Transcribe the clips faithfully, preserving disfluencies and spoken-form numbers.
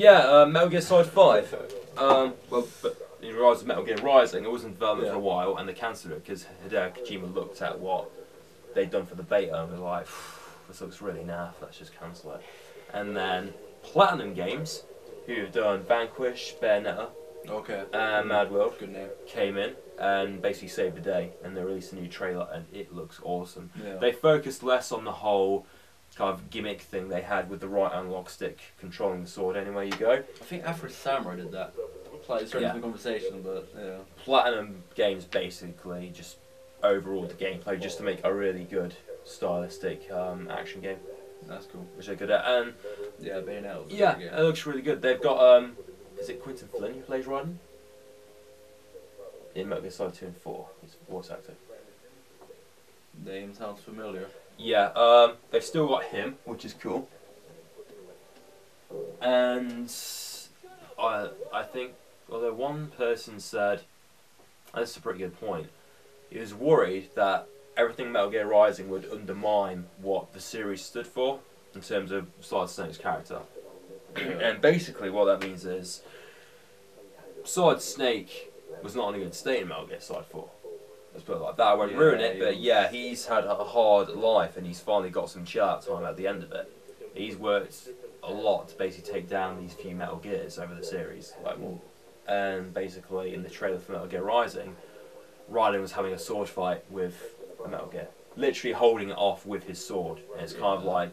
Yeah, uh, Metal Gear Solid five. Um, well, but in regards to Metal Gear Rising, it was in development yeah. for a while, and they cancelled it because Hideo Kojima looked at what they'd done for the beta and was like, this looks really naff, let's just cancel it. And then Platinum Games, who've done Vanquish, Bayonetta, okay, and Mad World, good name, came in and basically saved the day, and they released a new trailer, and it looks awesome. Yeah. They focused less on the whole kind of gimmick thing they had with the right analog stick controlling the sword anywhere you go. I think Afro Samurai did that. Like, it's yeah. the conversation, but yeah. Platinum Games basically just overall the gameplay just to make a really good stylistic um, action game. That's cool. Which they're good at. And yeah, Bayonetta. Yeah, good it looks really good. They've got um, is it Quinton Flynn who plays Raiden? In Metal Gear Solid two and four, he's a voice actor. Name sounds familiar. Yeah, um, they've still got him, which is cool. And I, I think, although one person said, and this is a pretty good point, he was worried that everything Metal Gear Rising would undermine what the series stood for in terms of Solid Snake's character. Yeah. And basically what that means is Solid Snake was not only going to stay in Metal Gear Solid four. Let's put it like that. I won't yeah, ruin it, but yeah, he's had a hard life and he's finally got some chill out time at the end of it. He's worked a lot to basically take down these few Metal Gears over the series. Like, well, and basically in the trailer for Metal Gear Rising, Raiden was having a sword fight with a Metal Gear. Literally holding it off with his sword. And it's kind of like,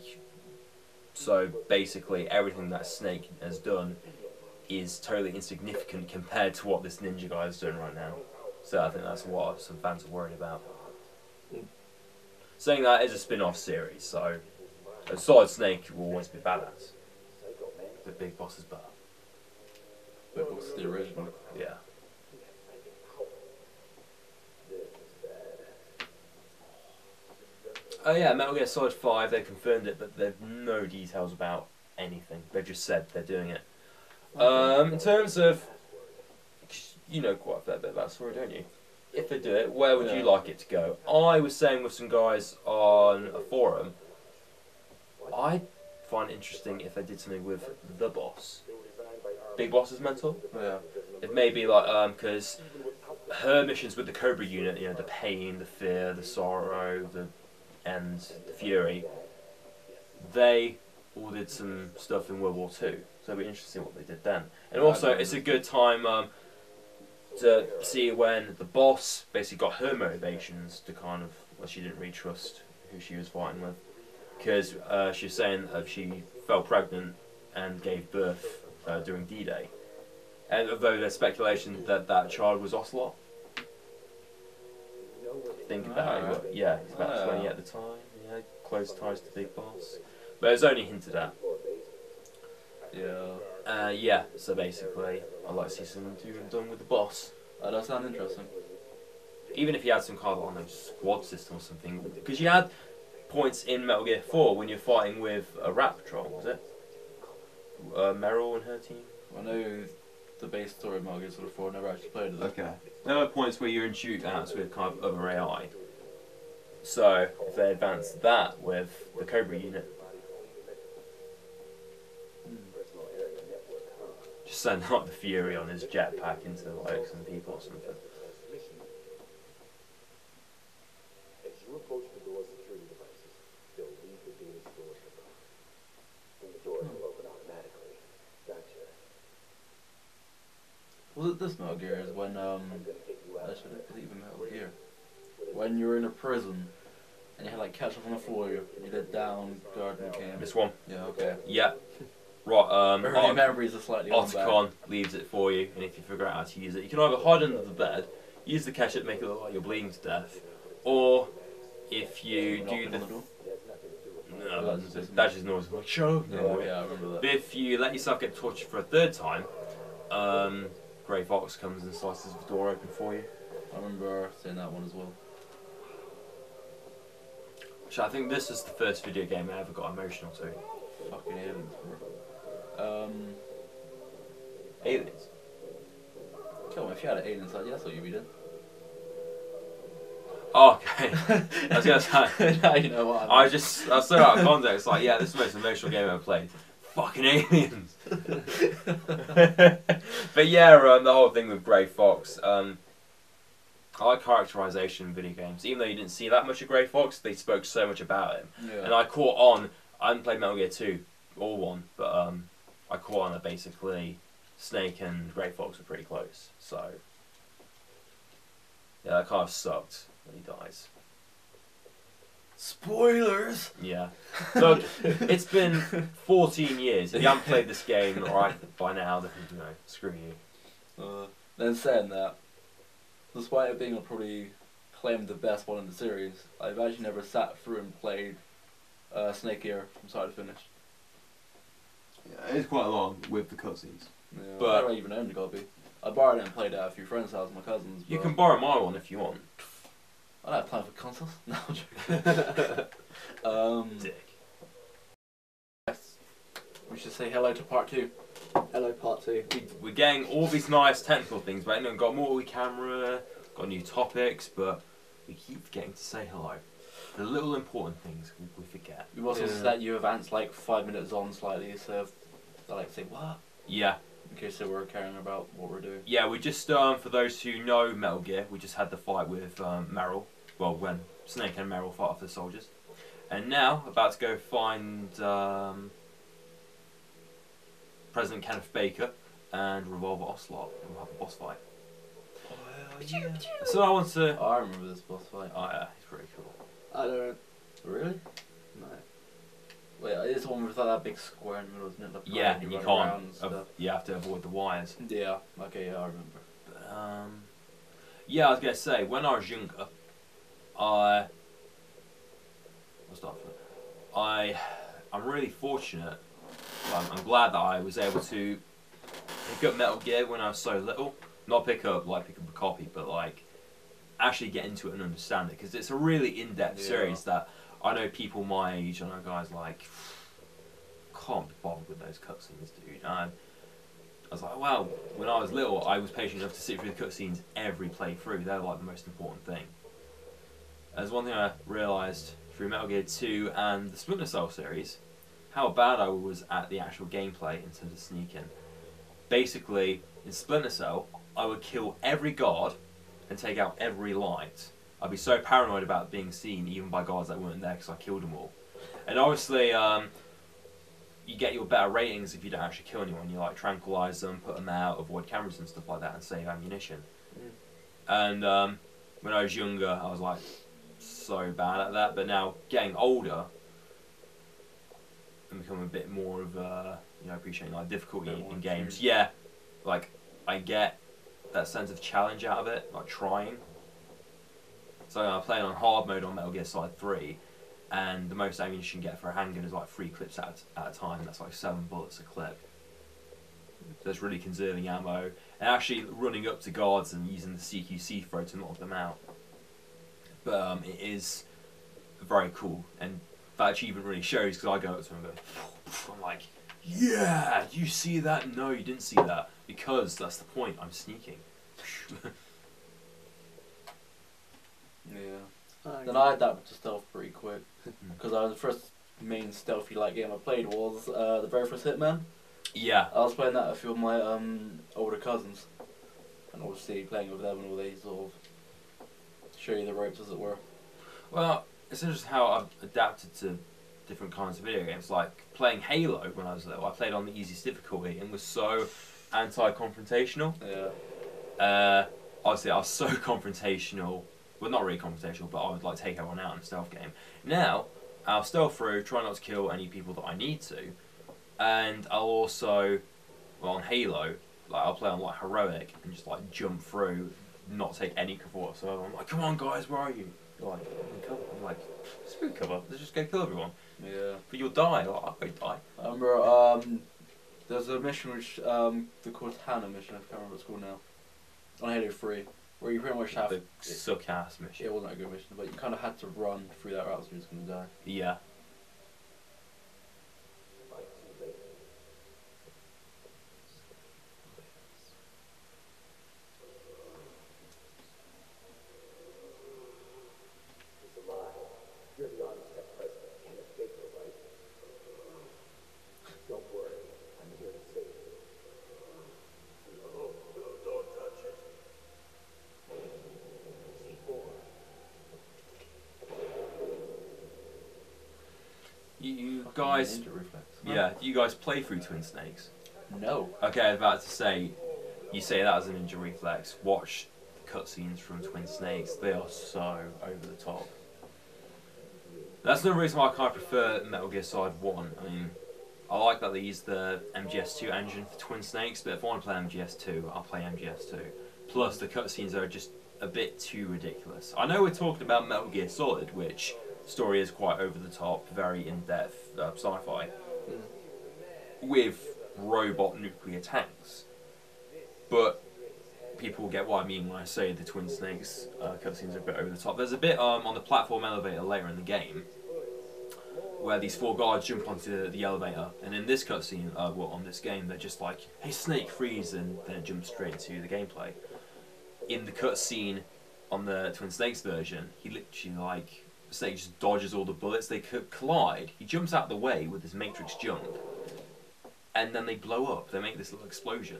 so basically everything that Snake has done is totally insignificant compared to what this ninja guy is doing right now. So I think that's what some fans are worried about. Saying that is a spin-off series, so a Solid Snake will always be badass. The Big Boss is better. Big Boss is the original. Yeah. Oh yeah, Metal Gear Solid five, they confirmed it, but they've no details about anything. They've just said they're doing it. Um, in terms of, you know quite a fair bit about the story, don't you? If they do it, where would yeah. you like it to go? I was saying with some guys on a forum, I find it interesting if they did something with the boss. Big Boss's mentor? Yeah. It may be like, um, because her missions with the Cobra unit, you know, the pain, the fear, the sorrow, the and the fury, they all did some stuff in World War Two. So it'll be interesting what they did then. And also, it's a good time um, to see when the boss basically got her motivations to kind of, well, she didn't really trust who she was fighting with. Because uh, she was saying uh, she fell pregnant and gave birth uh, during D Day. And although there's speculation that that child was Ocelot. Think about oh, it, yeah, he's about oh. twenty at the time, yeah, close ties to Big Boss. But it was only hinted at. Yeah. Uh, yeah, so basically, I'd like to see something done with the boss. Oh, that sounds interesting. Even if you had some kind of, I don't know, squad system or something. Because you had points in Metal Gear four when you're fighting with a rat patrol, was it? Uh, Meryl and her team? I know the base story of Metal Gear Solid four, never actually played it. Okay. There are points where you're in shootouts with kind of other A I. So, if they advance that with the Cobra unit. Just send out the Fury on his jetpack into like some people or something. Was it this Metal Gear is when, um, actually, it was even Metal Gear. When you were in a prison and you had like ketchup on the floor, you did down, guard and came. This one? Yeah, okay. Yeah. Right, um, Ot memories are slightly Otacon leaves it for you, and if you figure out how to use it, you can either hide under the bed, use the ketchup, make it look like you're bleeding to death, or if you yeah, do the. the no, that's just, just that's just noise. Like, show. No, yeah, I remember that. But if you let yourself get tortured for a third time, um, Grey Fox comes and slices the door open for you. I remember seeing that one as well. Actually, I think this is the first video game I ever got emotional to. Fucking aliens, bro. Um, aliens? Come on, if you had an alien side, yeah, that's what you'd be doing. Oh, okay. I was going to say, now you know what I mean. I just, I was so out of context, like, yeah, this is the most emotional game I've ever played. Fucking aliens! But yeah, um, the whole thing with Grey Fox. Um, I like characterization in video games. Even though you didn't see that much of Grey Fox, they spoke so much about him. Yeah. And I caught on. I haven't played Metal Gear two or one, but um, I caught on that basically Snake and Grey Fox were pretty close. So yeah, that kind of sucked when he dies. Spoilers! Yeah. So it's been fourteen years. If you haven't played this game or I, by now, then, you know, screw you. Uh, then saying that, despite it being a probably claimed the best one in the series, I've actually never sat through and played uh, Snake Eater from start to finish. Yeah, it is quite long with the cutscenes. Yeah, but I don't even own the copy. I borrowed it and played it at a few friends' houses, my cousins. You can borrow my one if you want. I don't have time for consoles. No, I'm joking. um, Dick. Yes. We should say hello to part two. Hello, part two. We, we're getting all these nice technical things, right? We've got more camera, got new topics, but we keep forgetting to say hello. The little important things we, we forget. We've also yeah. said that you advanced like five minutes on slightly, so I like to say, what? Yeah. In case they were caring about what we're doing. Yeah, we just, um, for those who know Metal Gear, we just had the fight with um, Meryl. Well, when Snake and Meryl fought off the soldiers. And now, about to go find um, President Kenneth Baker and Revolver Ocelot, and we'll have a boss fight. Oh, yeah. So I want to... Oh, I remember this boss fight. Oh yeah, it's pretty cool. I don't... Really? No. Wait, it's the one with like, that big square in the middle, isn't it? Like, yeah, and you can't... And stuff. You have to avoid the wires. Yeah, okay, yeah, I remember. But, um... yeah, I was going to say, when I was younger, I... I'll start from that. I... I'm really fortunate. I'm, I'm glad that I was able to pick up Metal Gear when I was so little. Not pick up, like, pick up a copy, but, like, actually get into it and understand it. Because it's a really in-depth yeah. series that... I know people my age, I know guys like, can't be bothered with those cutscenes, dude. And I was like, wow, when I was little, I was patient enough to sit through the cutscenes every playthrough. They're like the most important thing. That's one thing I realised through Metal Gear two and the Splinter Cell series, how bad I was at the actual gameplay in terms of sneaking. Basically, in Splinter Cell, I would kill every guard and take out every light. I'd be so paranoid about being seen, even by guards that weren't there, because I killed them all. And obviously, um, you get your better ratings if you don't actually kill anyone. You like tranquilise them, put them out, avoid cameras and stuff like that, and save ammunition. Mm. And um, when I was younger, I was like so bad at that. But now, getting older, and becoming a bit more of a, you know, appreciating like difficulty in, in games. Yeah, like I get that sense of challenge out of it, like trying. So I played on hard mode on Metal Gear Solid three, and the most ammunition you can get for a handgun is like three clips at, at a time, and that's like seven bullets a clip. So it's really conserving ammo, and actually running up to guards and using the C Q C throw to knock them out. But um, it is very cool, and that achievement really shows, because I go up to him and go, I'm like, yeah, you see that? No, you didn't see that, because that's the point, I'm sneaking. Yeah. Then I had that to stealth pretty quick, because I was the first main stealthy like game I played was uh, the very first Hitman. Yeah. I was playing that with a few of my um, older cousins, and obviously playing with them and all these sort of show you the ropes as it were. Well, it's interesting how I've adapted to different kinds of video games. Like playing Halo when I was little, I played on the easiest difficulty and was so anti-confrontational. Yeah. Uh, obviously, I was so confrontational. Well, not really confrontational, but I would like take everyone out in a stealth game. Now, I'll stealth through, try not to kill any people that I need to, and I'll also, well, on Halo, like I'll play on like heroic and just like jump through, not take any cover whatsoever. I'm like, come on, guys, where are you? You're like, I'm, cover. I'm like, screw cover, let's just go kill everyone. Yeah. But you'll die. Like, I'll go die. I remember um, there's a mission which um, the Cortana mission. I can't remember what it's called now. On Halo three. Where you pretty much have the suck ass mission. It wasn't a good mission, but you kind of had to run through that route, so you're just gonna die. Yeah. guys, yeah, yeah, do you guys play through Twin Snakes? No. Okay, I was about to say, you say that as a ninja reflex. Watch the cutscenes from Twin Snakes. They are so over the top. That's another reason why I kind of prefer Metal Gear Solid one. I mean, I like that they use the M G S two engine for Twin Snakes, but if I want to play M G S two, I'll play M G S two. Plus, the cutscenes are just a bit too ridiculous. I know we're talking about Metal Gear Solid, which story is quite over the top, very in-depth uh, sci-fi, mm. with robot nuclear tanks. But people will get what I mean when I say the Twin Snakes uh, cutscenes are a bit over the top. There's a bit um, on the platform elevator later in the game where these four guards jump onto the elevator, and in this cutscene, uh, well, on this game, they're just like, "Hey, Snake, freeze!" and then it jumps straight into the gameplay. In the cutscene on the Twin Snakes version, he literally like Snake just dodges all the bullets. They collide. He jumps out of the way with his Matrix jump, and then they blow up. They make this little explosion.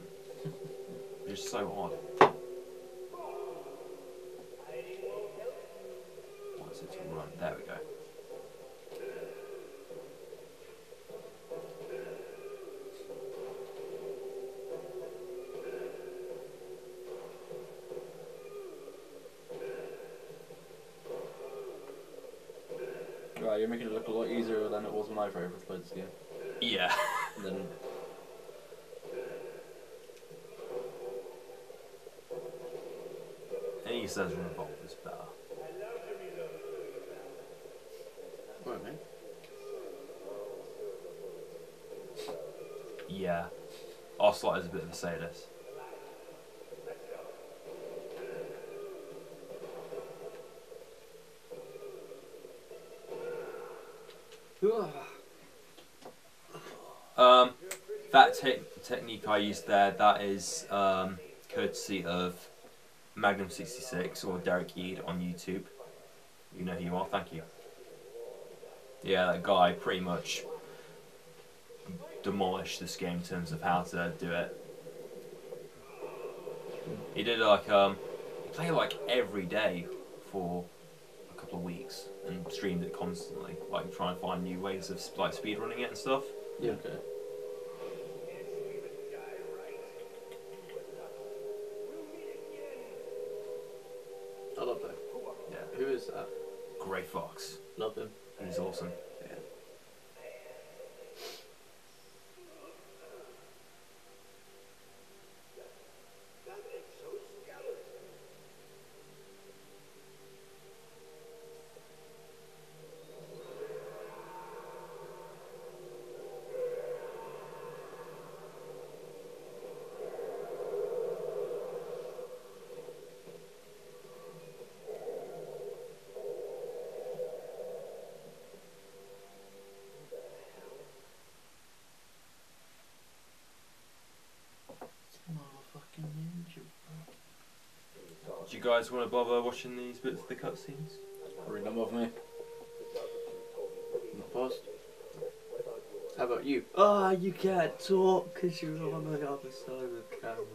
It's just so odd. What is it to run? There we go. Right, you're making it look a lot easier than it was when I first played this game. Yeah. Then he says Revolver's better. What, man? Yeah. Ocelot is a bit of a sadist. Um, that te technique I used there, that is um, courtesy of Magnum sixty-six or Derek Eade on YouTube. You know who you are, thank you. Yeah, that guy pretty much demolished this game in terms of how to do it. He did like, um, he played like every day for a couple of weeks and streamed it constantly, like trying to find new ways of like speedrunning it and stuff. Yeah. Okay. I love that. Yeah. Who is that? Grey Fox. Love him. He's awesome. Yeah. Do you guys want to bother watching these bits of the cutscenes? Probably none of me. Not fast. How about you? Ah, oh, you can't talk because you're on the other side of the camera.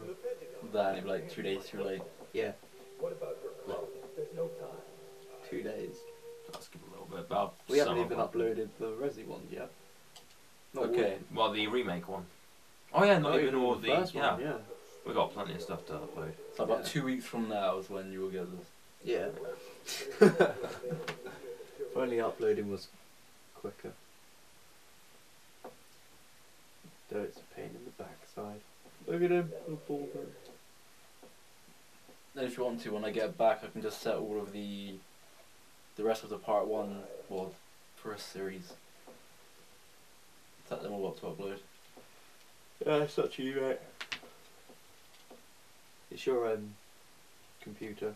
That in like two days, you're like, yeah. What about her? There's no time. Two days. Let's give a little bit about. We haven't even uploaded the Resi one yet. Not okay. All. Well, the remake one. Oh yeah, not, not even all the. the first one, yeah. yeah. We've got plenty of stuff to upload. So about yeah. two weeks from now is when you will get this. Yeah. If only uploading was quicker. Though it's a pain in the backside. Look at him, little ball bird. Then if you want to, when I get back, I can just set all of the the rest of the part one, well, for a series. Set them all up to upload. Yeah, it's such a you, mate. It's your um, computer. I'm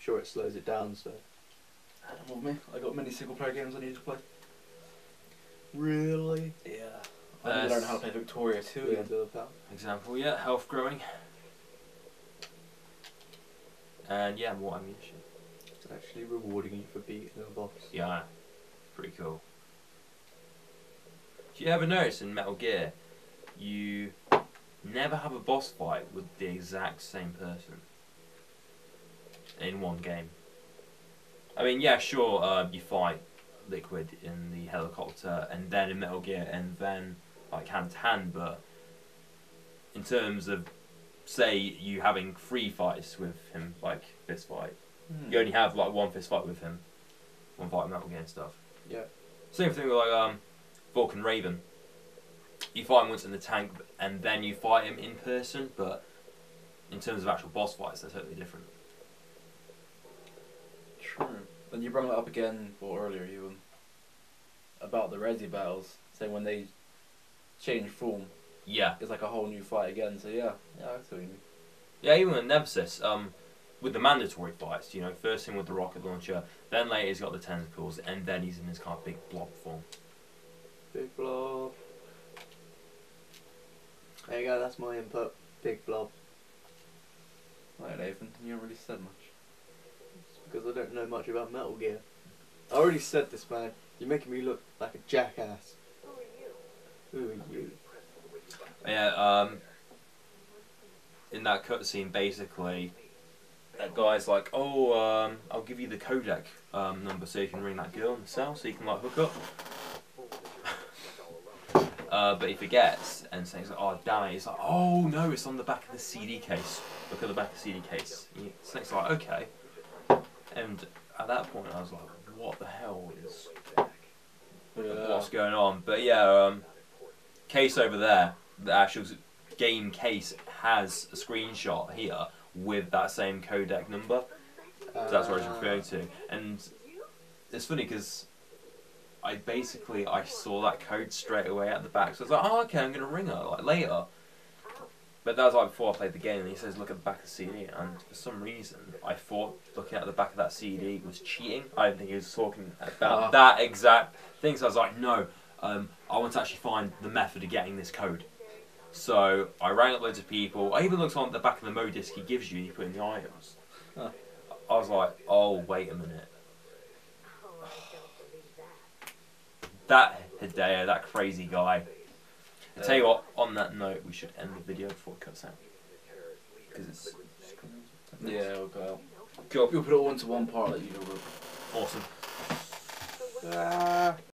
sure it slows it down, so. I don't want me. I got many single player games I need to play. Really? Yeah. I need to learn how to play Victoria two again. Yeah. Example, yeah, health growing. And yeah, more ammunition. It's actually rewarding you for beating a boss. Yeah, pretty cool. Do you ever notice in Metal Gear, you never have a boss fight with the exact same person in one game? I mean, yeah, sure, uh, you fight Liquid in the helicopter and then in Metal Gear and then like hand to hand, but in terms of say you having three fights with him, like fist fight, mm. you only have like one fist fight with him, one fight in Metal Gear and stuff. Yeah. Same thing with like um, Vulcan Raven. You fight him once in the tank and then you fight him in person, but in terms of actual boss fights, they're totally different. True. And you brought that up again, or earlier even, about the Resi battles, saying when they change form. Yeah. It's like a whole new fight again, so yeah. Yeah, I see. Yeah, even with Nemesis, um, with the mandatory fights, you know, first him with the rocket launcher, then later he's got the tentacles, and then he's in his kind of big blob form. Big blob. There you go, that's my input. Big blob. Right, Nathan, you haven't really said much. It's because I don't know much about Metal Gear. I already said this, man. You're making me look like a jackass. Who are you? Who are you? Yeah, um, in that cutscene, basically, that guy's like, oh, um, I'll give you the codec um, number so you can ring that girl in the cell so you can, like, hook up. uh, but he forgets, and so he's like, oh, damn it. He's like, oh, no, it's on the back of the C D case. Look at the back of the C D case. And Snake's like, okay. And at that point, I was like, what the hell is... Yeah. What's going on? But, yeah, um, case over there. The actual game case has a screenshot here with that same codec number. Uh, so that's what I was referring to. And it's funny because I basically I saw that code straight away at the back. So I was like, oh, okay, I'm going to ring her like later. But that was like before I played the game. And he says, look at the back of the C D. And for some reason, I thought looking at the back of that C D was cheating. I didn't think he was talking about oh. that exact thing. So I was like, no, um, I want to actually find the method of getting this code. So I rang up loads of people. I even looked on the back of the M O disc he gives you and you put in the items. Huh. I was like, oh, wait a minute. That Hideo, that crazy guy. I tell you what, on that note, we should end the video before it cuts out. Because it's... Yeah, it'll go out. Cool. You'll put it all into one part that you know. Awesome. Ah.